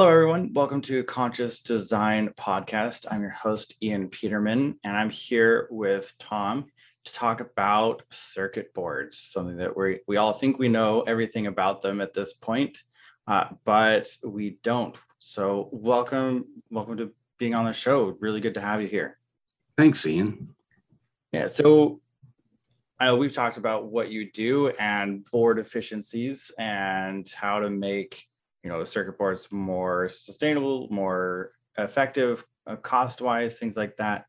Hello, everyone. Welcome to Conscious Design Podcast. I'm your host, Ian Peterman, and I'm here with Tom to talk about circuit boards, something that we all think we know everything about them at this point, but we don't. So welcome to being on the show. Really good to have you here. Thanks, Ian. Yeah, so we've talked about what you do and board efficiencies and how to make circuit boards more sustainable, more effective, cost-wise, things like that.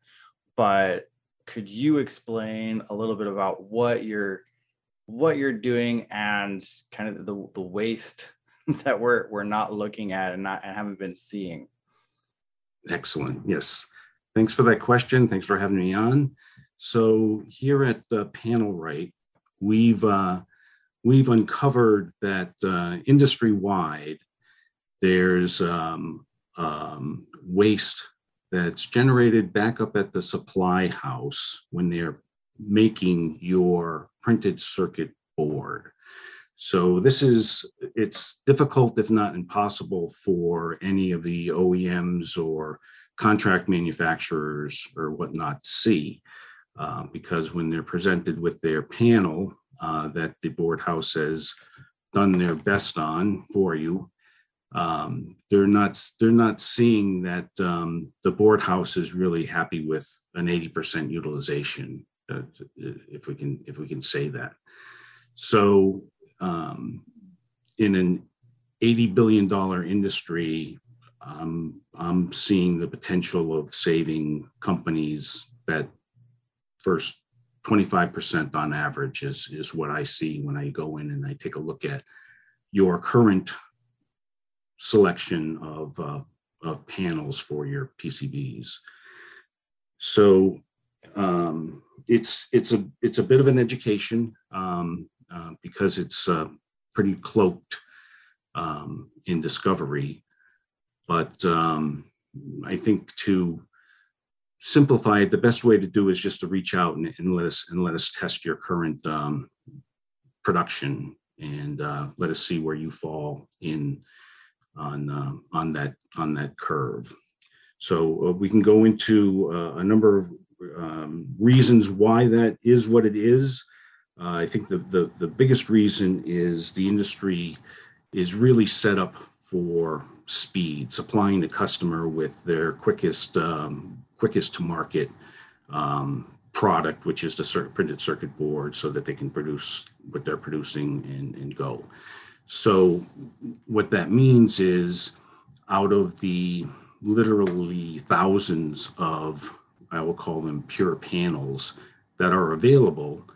But could you explain a little bit about what you're doing and kind of the waste that we're not looking at and haven't been seeing? Excellent. Yes. Thanks for that question. Thanks for having me on. So here at the PanelRight, we've uncovered that industry-wide, there's waste that's generated back up at the supply house when they're making your printed circuit board. So it's difficult, if not impossible, for any of the OEMs or contract manufacturers or whatnot to see, because when they're presented with their panel, that the board house has done their best on for you, they're not seeing that the board house is really happy with an 80% utilization, if we can say that. So in an $80 billion industry, I'm seeing the potential of saving companies that first 25% on average is what I see when I go in and I take a look at your current selection of panels for your PCBs. So it's a bit of an education because it's pretty cloaked in discovery, but I think to simplify it, the best way to do is just to reach out and let us test your current production and let us see where you fall on that curve. So we can go into a number of reasons why that is what it is. I think the biggest reason is the industry is really set up for speed, supplying the customer with their quickest to market product, which is the printed circuit board, so that they can produce what they're producing and go. So what that means is, out of the literally thousands of, I will call them pure panels that are available,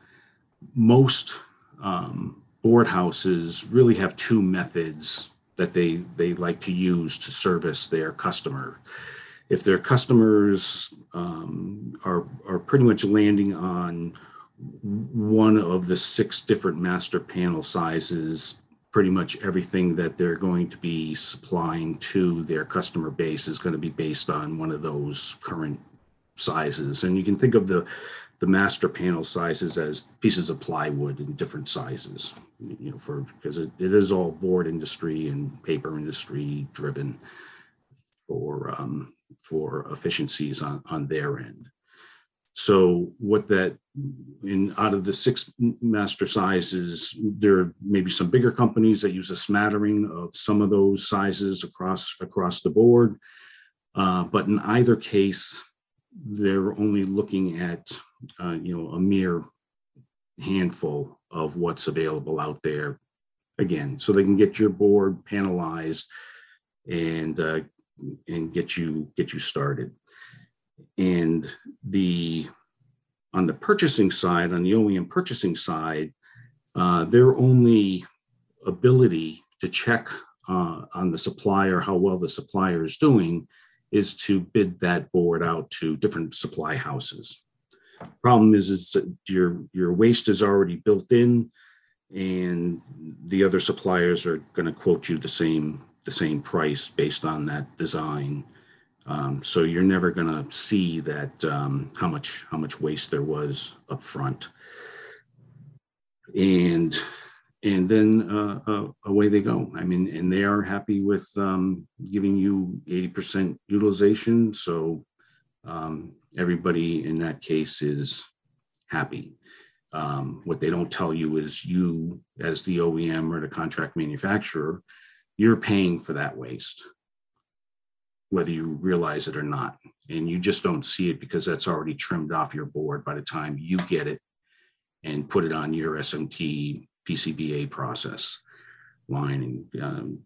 most board houses really have two methods that they like to use to service their customer. If their customers are pretty much landing on one of the 6 different master panel sizes, pretty much everything that they're going to be supplying to their customer base is going to be based on one of those current sizes. And you can think of the master panel sizes as pieces of plywood in different sizes, because it is all board industry and paper industry driven for efficiencies on their end. So out of the 6 master sizes, there are maybe some bigger companies that use a smattering of some of those sizes across the board. But in either case, they're only looking at a mere handful of what's available out there, again, so they can get your board panelized and get you started. And on the purchasing side, on the OEM purchasing side, their only ability to check on the supplier how well the supplier is doing is to bid that board out to different supply houses. Problem is that your waste is already built in, and the other suppliers are going to quote you the same price based on that design. So you're never going to see that how much waste there was up front. And And then away they go. I mean, and they are happy with giving you 80% utilization. So everybody in that case is happy. What they don't tell you is you, as the OEM or the contract manufacturer, you're paying for that waste, whether you realize it or not. And you just don't see it because that's already trimmed off your board by the time you get it and put it on your SMT PCBA process line and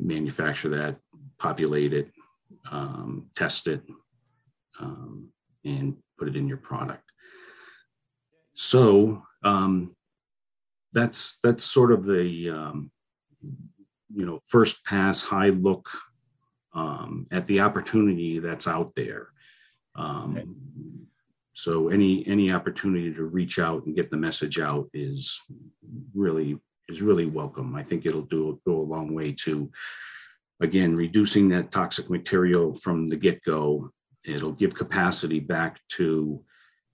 manufacture that, populate it, test it, and put it in your product. So that's sort of the first pass high look at the opportunity that's out there. Okay. So any opportunity to reach out and get the message out is really welcome. I think it'll go a long way to, again, reducing that toxic material from the get-go. It'll give capacity back to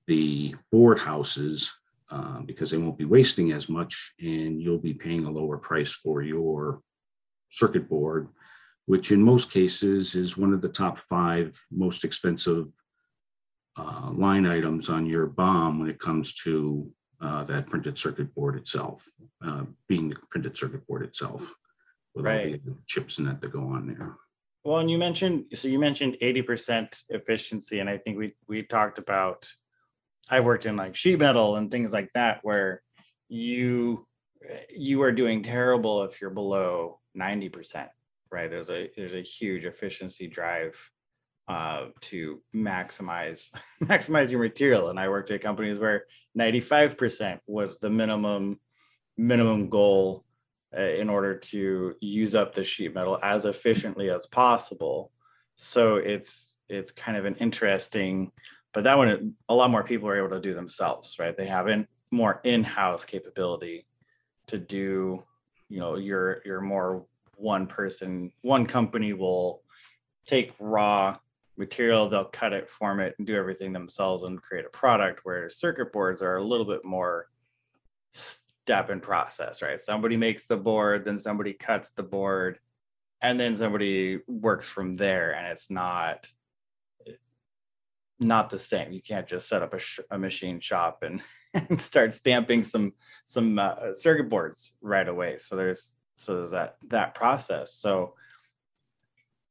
the board houses because they won't be wasting as much, and you'll be paying a lower price for your circuit board, which in most cases is one of the top 5 most expensive line items on your BOM when it comes to that printed circuit board itself, being the printed circuit board itself, with right, all the chips and that go on there. Well, and you mentioned 80% efficiency, and I think we talked about, I've worked in like sheet metal and things like that where you are doing terrible if you're below 90%, right? There's a huge efficiency drive to maximize your material. And I worked at companies where 95% was the minimum goal in order to use up the sheet metal as efficiently as possible. So it's kind of an interesting, but that one, a lot more people are able to do themselves, right? They have more in-house capability to do, your more one person, one company will take raw material, they'll cut it, form it, and do everything themselves and create a product, where circuit boards are a little bit more step in process, right? Somebody makes the board, then somebody cuts the board, and then somebody works from there, and it's not the same. You can't just set up a machine shop and start stamping some circuit boards right away. So there's that process. So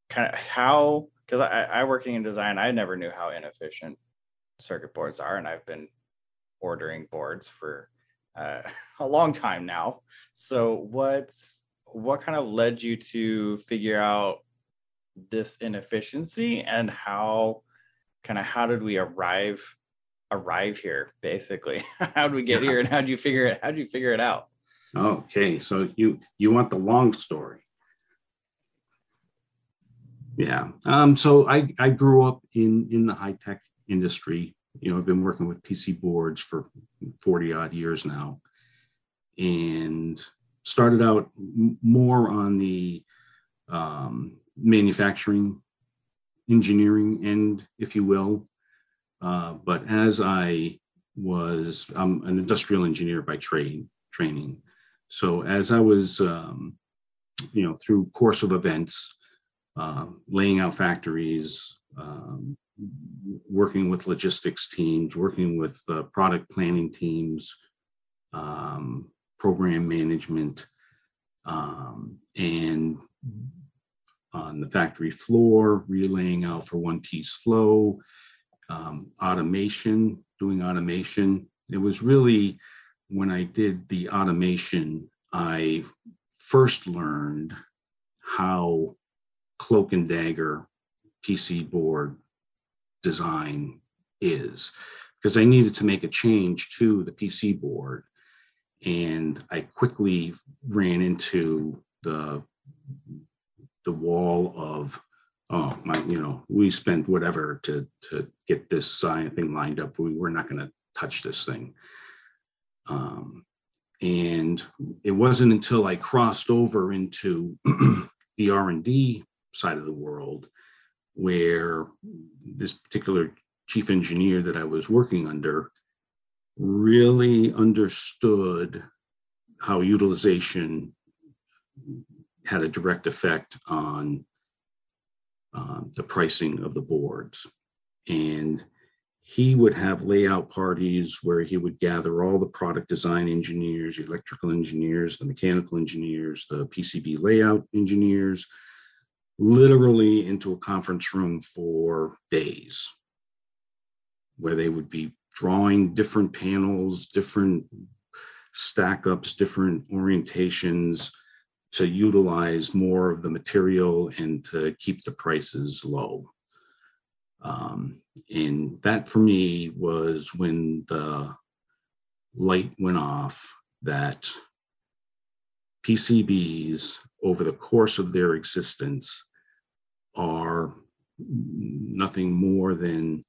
kind of how, because I working in design, I never knew how inefficient circuit boards are, and I've been ordering boards for a long time now. So what kind of led you to figure out this inefficiency, and how did we arrive here, basically? How did we get here, and how'd you figure it out? Okay, so you want the long story. Yeah. So I grew up in the high-tech industry. I've been working with PC boards for 40 odd years now, and started out more on the manufacturing, engineering end, if you will. But as I'm an industrial engineer by training. So as I was, through course of events, laying out factories, working with logistics teams, working with product planning teams, program management, and on the factory floor, relaying out for one-piece flow, doing automation. It was really when I did the automation, I first learned how cloak and dagger PC board design is, because I needed to make a change to the PC board, and I quickly ran into the wall of, we spent whatever to get this thing lined up. We're not going to touch this thing. And it wasn't until I crossed over into the R&D side of the world, where this particular chief engineer that I was working under really understood how utilization had a direct effect on the pricing of the boards. And he would have layout parties where he would gather all the product design engineers, the electrical engineers, the mechanical engineers, the PCB layout engineers, literally into a conference room for days, where they would be drawing different panels, different stack ups, different orientations to utilize more of the material and to keep the prices low. And that for me was when the light went off that PCBs over the course of their existence are nothing more than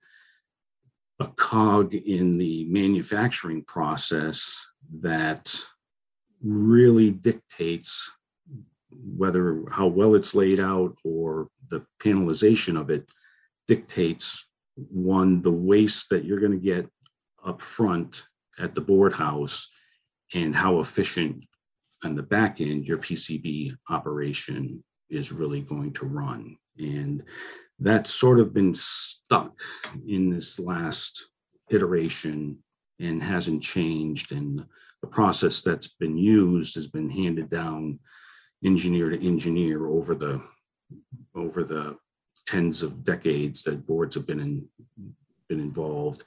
a cog in the manufacturing process that really dictates whether how well it's laid out or the panelization of it dictates, one, the waste that you're going to get up front at the board house and how efficient on the back end your PCB operation is really going to run. And that's sort of been stuck in this last iteration and hasn't changed. And the process that's been used has been handed down engineer to engineer over the tens of decades that boards have been involved.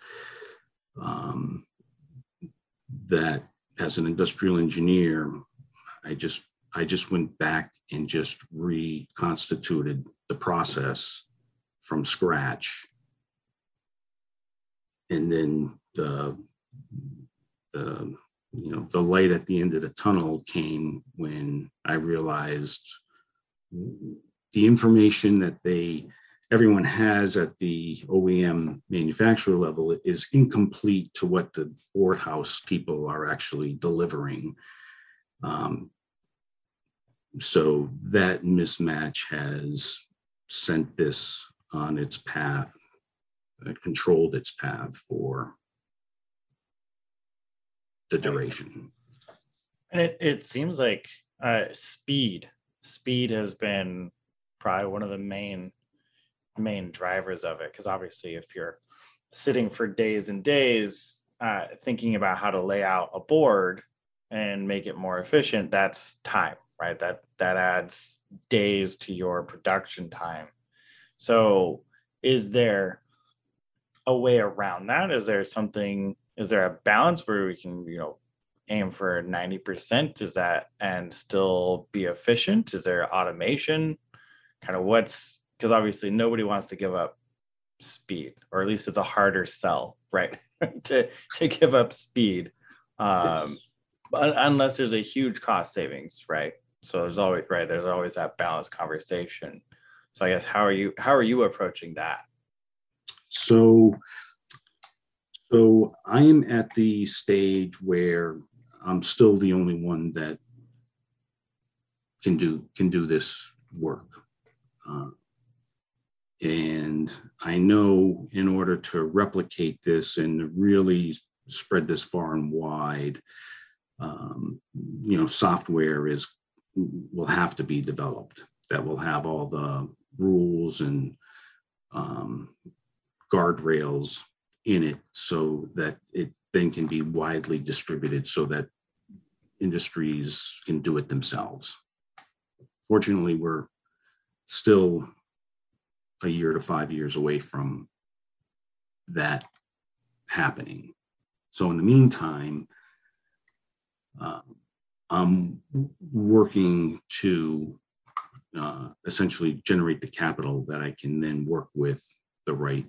That as an industrial engineer, I just went back and just reconstituted the process from scratch. And then the light at the end of the tunnel came when I realized the information that everyone has at the OEM manufacturer level is incomplete to what the board house people are actually delivering. So that mismatch has sent this on its path, controlled its path for the duration. And it seems like speed has been probably one of the main drivers of it, because obviously if you're sitting for days and days thinking about how to lay out a board and make it more efficient, that's time, right? That adds days to your production time. So is there a way around that? Is there a balance where we can, aim for 90%? Is that and still be efficient? Is there automation? Kind of because obviously nobody wants to give up speed, or at least it's a harder sell, right? to give up speed, unless there's a huge cost savings, right? So there's always that balanced conversation. So I guess how are you approaching that? So I am at the stage where I'm still the only one that can do this work. And I know in order to replicate this and really spread this far and wide, software will have to be developed that will have all the rules and guardrails in it so that it then can be widely distributed so that industries can do it themselves. Fortunately, we're still a year to 5 years away from that happening. So in the meantime, I'm working to essentially generate the capital that I can then work with the right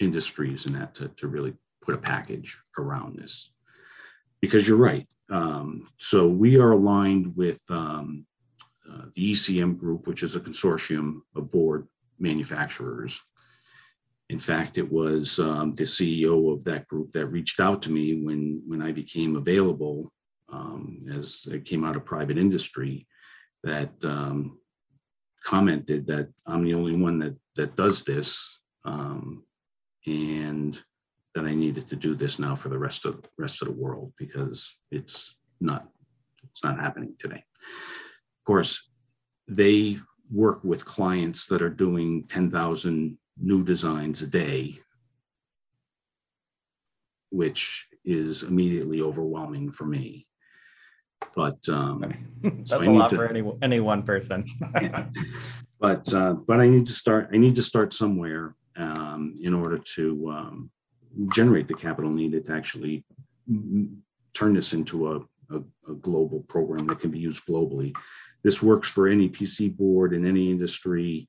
industries and that to really put a package around this. Because you're right. So we are aligned with the ECM group, which is a consortium of board manufacturers. In fact, it was the CEO of that group that reached out to me when I became available as I came out of private industry, that commented that I'm the only one that does this, and that I needed to do this now for the rest of the world, because it's None. It's not happening today. Of course, they work with clients that are doing 10,000 new designs a day, which is immediately overwhelming for me. But that's so a lot for any one person. Yeah. But I need to start somewhere in order to generate the capital needed to actually turn this into a global program that can be used globally. This works for any PC board in any industry,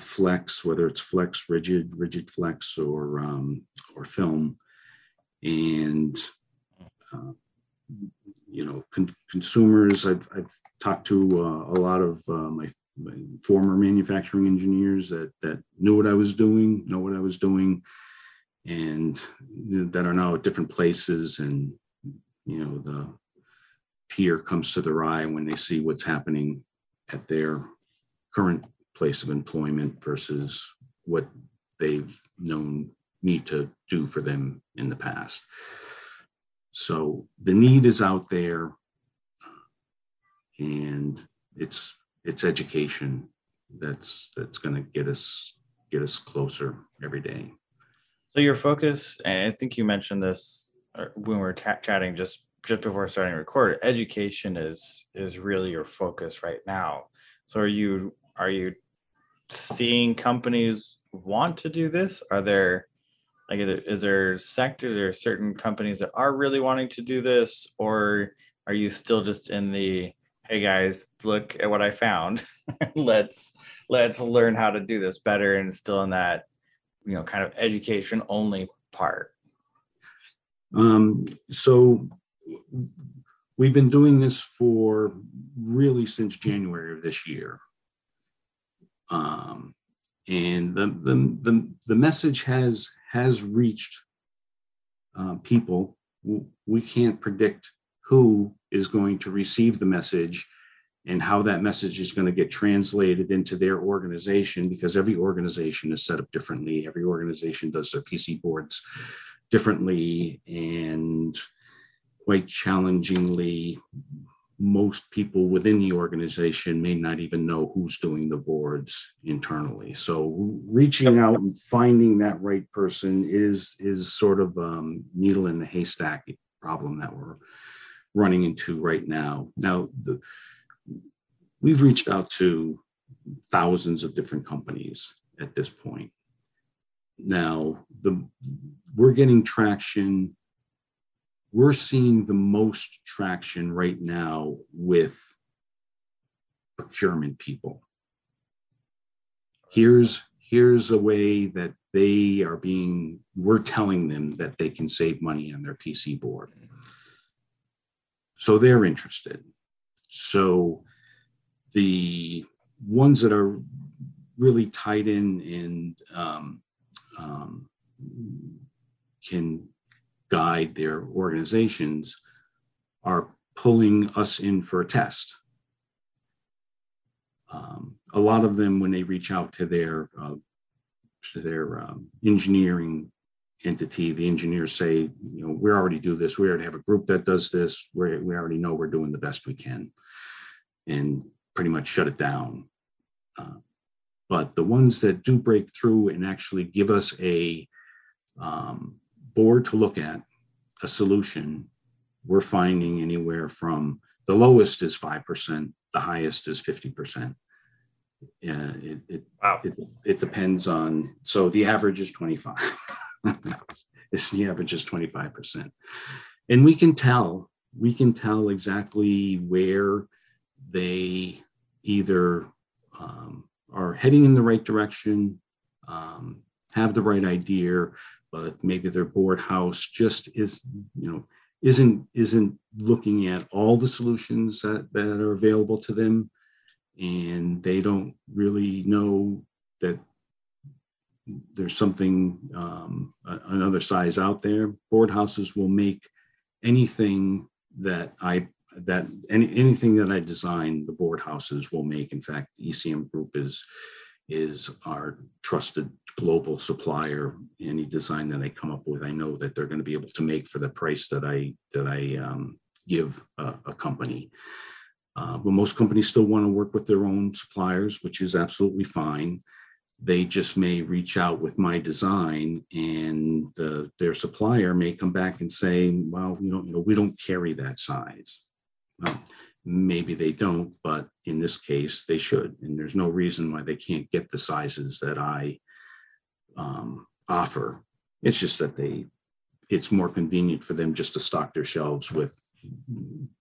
flex, whether it's flex, rigid flex, or film, and consumers. I've talked to a lot of my former manufacturing engineers that knew what I was doing, and that are now at different places, and the peer comes to their eye when they see what's happening at their current place of employment versus what they've known me to do for them in the past. So the need is out there, and it's education that's going to get us closer every day. So your focus, and I think you mentioned this when we were chatting just before starting to record, education is really your focus right now. So are you seeing companies want to do this? Are there is there sectors or certain companies that are really wanting to do this, or are you still just in the, hey guys, look at what I found, let's learn how to do this better, and still in that kind of education only part? So we've been doing this for really since January of this year. And the message has reached people. We can't predict who is going to receive the message and how that message is going to get translated into their organization, because every organization is set up differently. Every organization does their PC boards differently, and quite challengingly, most people within the organization may not even know who's doing the boards internally. So reaching out and finding that right person is sort of needle in the haystack problem that we're running into right now. Now, we've reached out to thousands of different companies at this point. Now, we're getting traction. We're seeing the most traction right now with procurement people. Here's a way that we're telling them that they can save money on their PC board. So they're interested. So the ones that are really tied in and can guide their organizations are pulling us in for a test. A lot of them, when they reach out to their engineering entity, the engineers say, we already do this. We already have a group that does this. We already know we're doing the best we can, and pretty much shut it down. But the ones that do break through and actually give us a board to look at, a solution, we're finding anywhere from the lowest is 5%, the highest is 50%. Wow. It depends on, so the average is 25. The average is 25%. And we can tell exactly where they either are heading in the right direction, have the right idea, but maybe their board house just is, isn't looking at all the solutions that are available to them, and they don't really know that there's something, another size out there. Board houses will make anything that I design, the board houses will make. In fact, the ECM group is our trusted global supplier. Any design that I come up with, I know that they're going to be able to make for the price that I give a company. But most companies still want to work with their own suppliers, which is absolutely fine. They just may reach out with my design, and their supplier may come back and say, well, we don't carry that size. Well, maybe they don't, but in this case, they should. And there's no reason why they can't get the sizes that I offer. It's just that it's more convenient for them just to stock their shelves with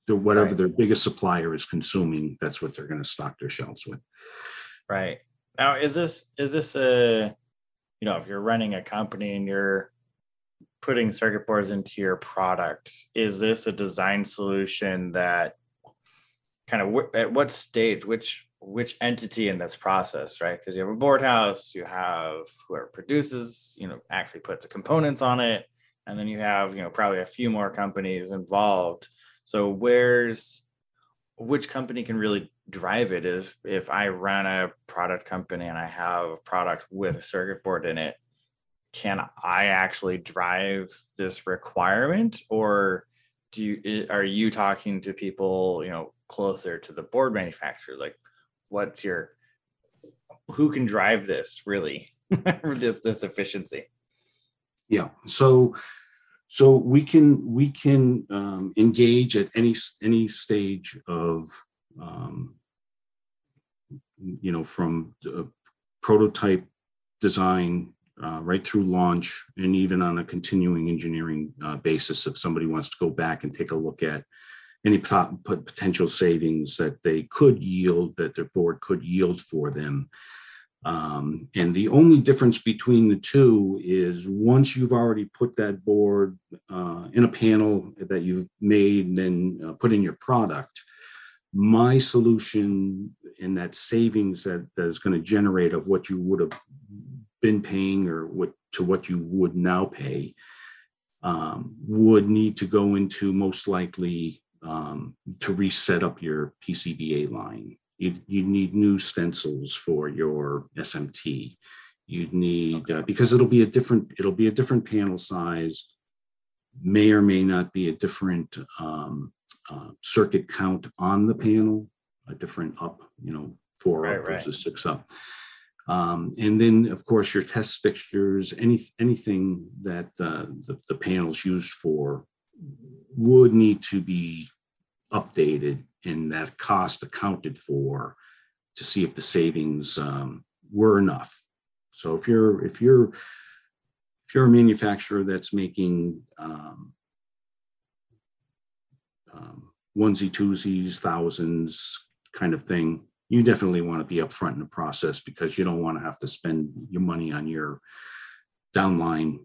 whatever their biggest supplier is consuming. That's what they're going to stock their shelves with. Right. Now, is this a, if you're running a company and you're putting circuit boards into your product, is this a design solution that kind of at what stage, which entity in this process, right? Because you have a board house, you have whoever produces, actually puts the components on it, and then you have, probably a few more companies involved. So which company can really drive it? If I run a product company and I have a product with a circuit board in it, can I actually drive this requirement, or are you talking to people closer to the board manufacturer? Like, who can drive this really? this efficiency? Yeah. So we can engage at any stage of from prototype design right through launch, and even on a continuing engineering basis, if somebody wants to go back and take a look at any potential savings that they could yield, that their board could yield for them. And the only difference between the two is once you've already put that board in a panel that you've made and then put in your product, my solution and that savings that is going to generate of what you would have been paying or what you would now pay would need to go into most likely to reset up your PCBA line. You need new stencils for your SMT. You'd need because it'll be a different panel size, may or may not be a different circuit count on the panel, a different up, 4 up versus 6 up. And then, of course, your test fixtures, anything that the panel's used for would need to be updated, and that cost accounted for to see if the savings were enough. So if you're a manufacturer that's making onesie, twosies, thousands kind of thing, you definitely want to be upfront in the process, because you don't want to have to spend your money on your downline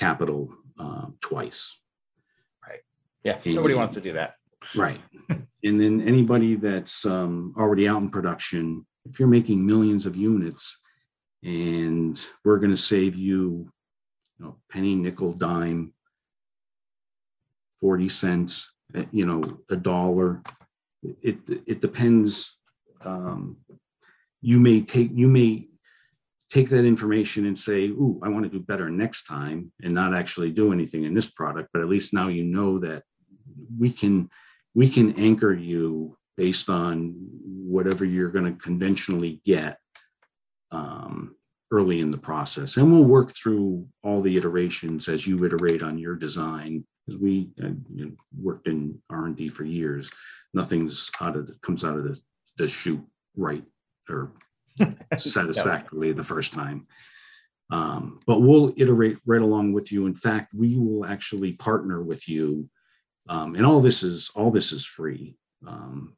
capital twice. Right. Yeah. Nobody wants to do that. Right. And then anybody that's already out in production, if you're making millions of units and we're going to save you, penny, nickel, dime, 40 cents, a dollar, it depends. You may take that information and say, "Ooh, I want to do better next time," and not actually do anything in this product. But at least now you know that we can anchor you based on whatever you're going to conventionally get early in the process. And we'll work through all the iterations as you iterate on your design. Because we worked in R&D for years, nothing's comes out of the shoot right or satisfactorily the first time. But we'll iterate right along with you. In fact, we will actually partner with you. And all this is free.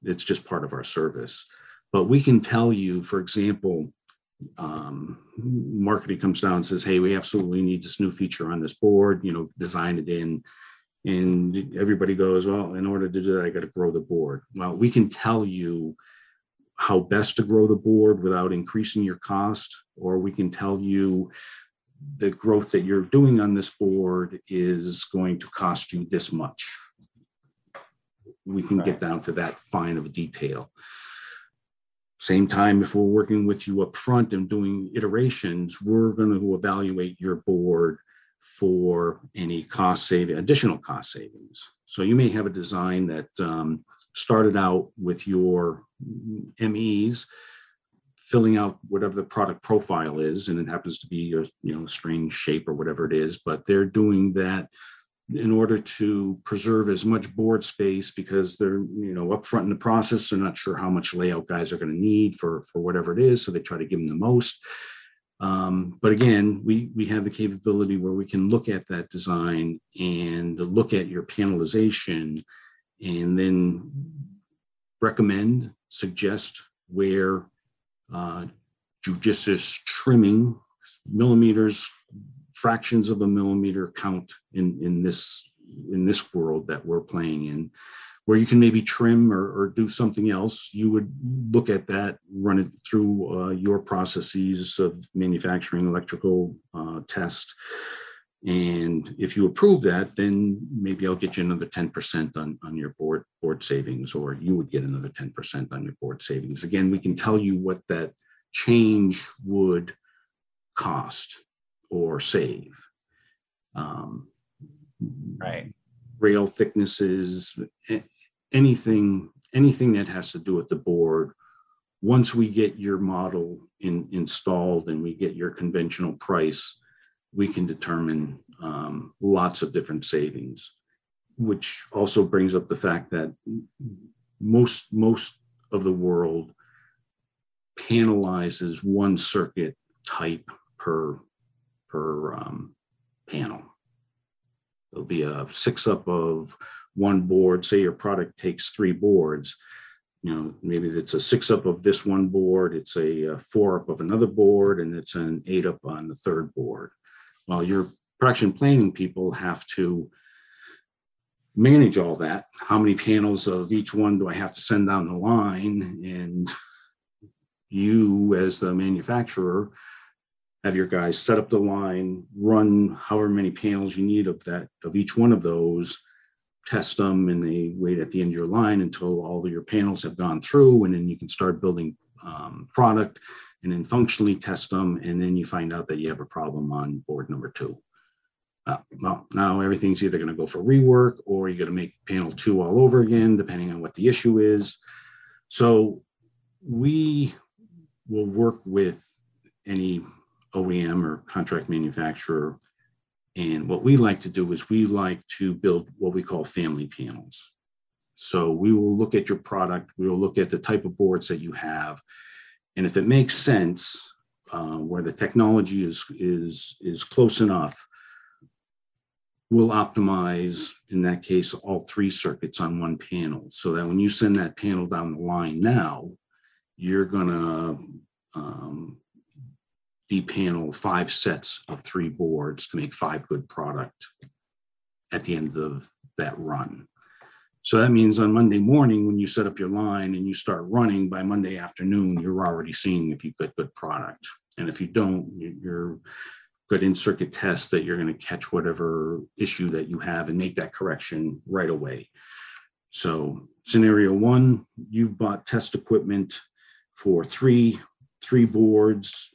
It's just part of our service. But we can tell you, for example, marketing comes down and says, "Hey, we absolutely need this new feature on this board. Design it in." And everybody goes, "Well, in order to do that, I got to grow the board." Well, we can tell you how best to grow the board without increasing your cost, or we can tell you the growth that you're doing on this board is going to cost you this much. We can get down to that fine of detail. Same time, if we're working with you up front and doing iterations, we're going to evaluate your board for any cost saving, additional cost savings. So you may have a design that started out with your MEs filling out whatever the product profile is, and it happens to be a strange shape or whatever it is, but they're doing that in order to preserve as much board space because they're up front in the process, they're not sure how much layout guys are going to need for whatever it is, so they try to give them the most. But again, we have the capability where we can look at that design and look at your panelization and then recommend, suggest where judicious trimming, millimeters, fractions of a millimeter count in this world that we're playing in, where you can maybe trim or do something else. You would look at that, run it through your processes of manufacturing, electrical test. And if you approve that, then maybe I'll get you another 10% on your board savings, or you would get another 10% on your board savings. Again, we can tell you what that change would cost or save. Right. Rail thicknesses, anything that has to do with the board. Once we get your model installed and we get your conventional price, we can determine lots of different savings, which also brings up the fact that most of the world panelizes one circuit type per panel. There'll be a 6-up of one board. Say your product takes 3 boards. Maybe it's a 6-up of this one board. It's a 4-up of another board, and it's an 8-up on the third board. Well, your production planning people have to manage all that. How many panels of each one do I have to send down the line? And you, as the manufacturer, have your guys set up the line, run however many panels you need of each one of those, test them, and they wait at the end of your line until all of your panels have gone through, and then you can start building product and then functionally test them, and then you find out that you have a problem on board number 2. Well, now everything's either going to go for rework, or you're going to make panel 2 all over again, depending on what the issue is. So we will work with any OEM or contract manufacturer. And what we like to do is we like to build what we call family panels. So we will look at your product, we will look at the type of boards that you have. And if it makes sense, where the technology is close enough, we'll optimize, in that case, all 3 circuits on one panel. So that when you send that panel down the line now, you're gonna, panel 5 sets of 3 boards to make 5 good product at the end of that run. So that means on Monday morning, when you set up your line and you start running, by Monday afternoon, you're already seeing if you've got good product. And if you don't, you're good in circuit tests that you're going to catch whatever issue that you have and make that correction right away. So scenario 1, you've bought test equipment for three boards,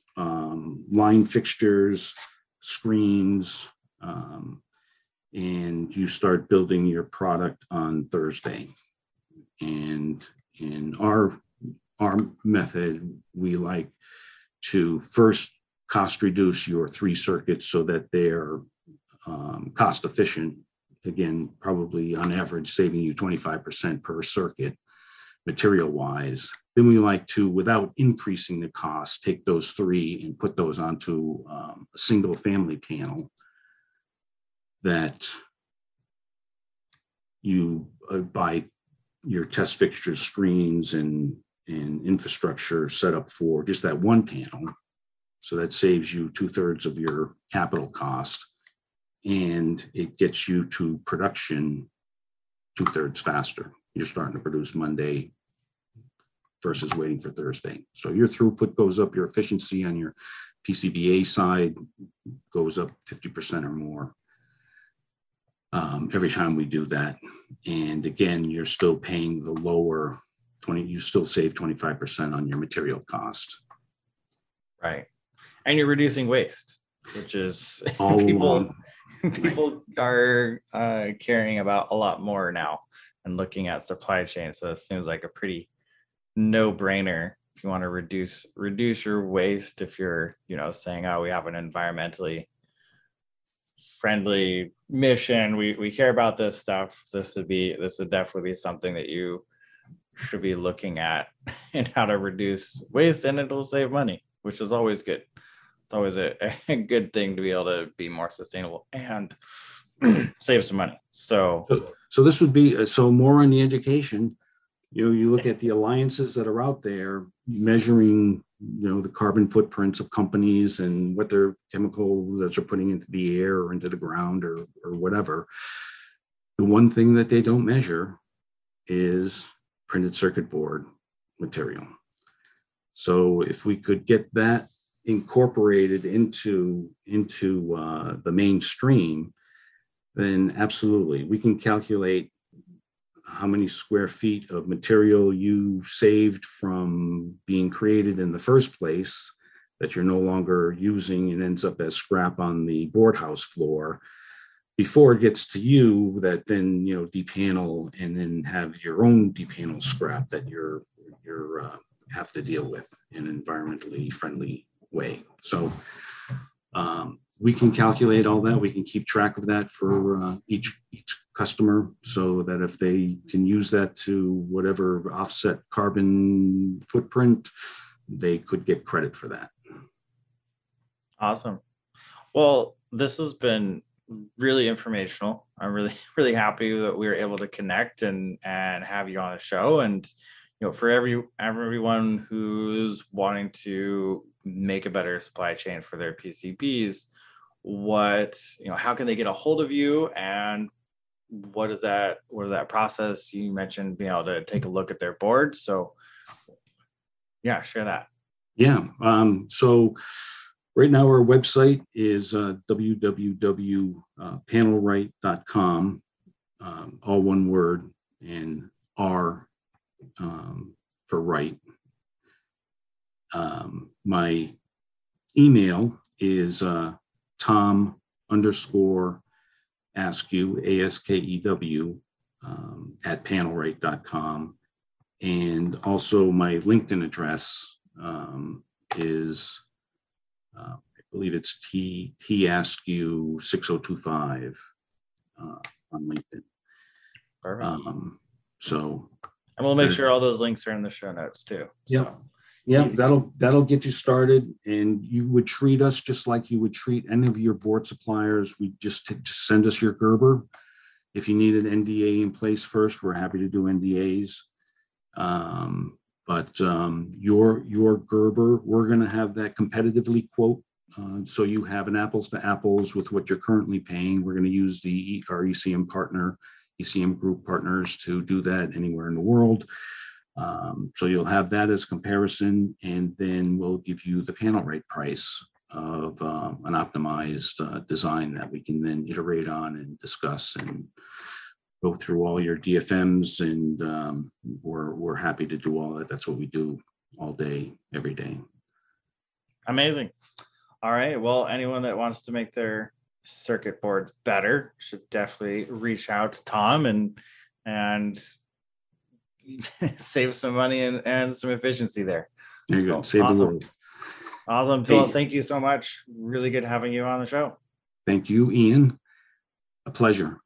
line fixtures, screens, and you start building your product on Thursday. And in our method, we like to first cost reduce your 3 circuits so that they're cost efficient. Again, probably on average, saving you 25% per circuit material wise. Then we like to, without increasing the cost, take those 3 and put those onto a single family panel that you buy your test fixtures, screens, and infrastructure set up for just that one panel. So that saves you 2/3 of your capital cost, and it gets you to production 2/3 faster. You're starting to produce Monday versus waiting for Thursday. So your throughput goes up, your efficiency on your PCBA side goes up 50% or more every time we do that. And again, you're still paying the lower you still save 25% on your material cost. Right. And you're reducing waste, which is all people people are caring about a lot more now and looking at supply chain. So it seems like a pretty no-brainer if you want to reduce your waste. If you're, you know, saying, oh, we have an environmentally friendly mission, we care about this stuff, this would definitely be something that you should be looking at, and how to reduce waste, and it'll save money, which is always good. It's always a good thing to be able to be more sustainable and save some money. So this would be more on the education. You know, you look at the alliances that are out there measuring, you know, the carbon footprints of companies and what their chemical that they're putting into the air or into the ground or whatever. The one thing that they don't measure is printed circuit board material. So if we could get that incorporated into the mainstream, then absolutely we can calculate how many square feet of material you saved from being created in the first place that you're no longer using and ends up as scrap on the boardhouse floor before it gets to you, that then, you know, depanel and then have your own depanel scrap that you're have to deal with in an environmentally friendly way. So we can calculate all that. We can keep track of that for each customer, so that if they can use that to whatever offset carbon footprint, they could get credit for that. Awesome. Well, this has been really informational. I'm really happy that we were able to connect and have you on the show. And, you know, for everyone who's wanting to make a better supply chain for their PCBs, how can they get a hold of you, and what is that process? You mentioned being able to take a look at their board. So yeah, share that. Yeah. So right now, our website is www.panelright.com, all one word, and R for right. My email is Tom_Askew, ASKEW, at panelright.com. And also my LinkedIn address is... I believe it's TAskew 6025 on LinkedIn. Perfect. So, and we'll make sure all those links are in the show notes too. Yeah, so. Yeah, that'll get you started, and you would treat us just like you would treat any of your board suppliers. We just send us your Gerber. If you need an NDA in place first, we're happy to do NDAs. But your Gerber, we're going to have that competitively quote, so you have an apples to apples with what you're currently paying. We're going to use our ECM group partners to do that anywhere in the world. So you'll have that as comparison, and then we'll give you the PanelRight price of an optimized design that we can then iterate on and discuss and go through all your DFMs, and we're happy to do all that. That's what we do all day, every day. Amazing. All right. Well, anyone that wants to make their circuit boards better should definitely reach out to Tom and save some money and some efficiency there. There you go. Save awesome. The world. Awesome. Hey. Well, thank you so much. Really good having you on the show. Thank you, Ian. A pleasure.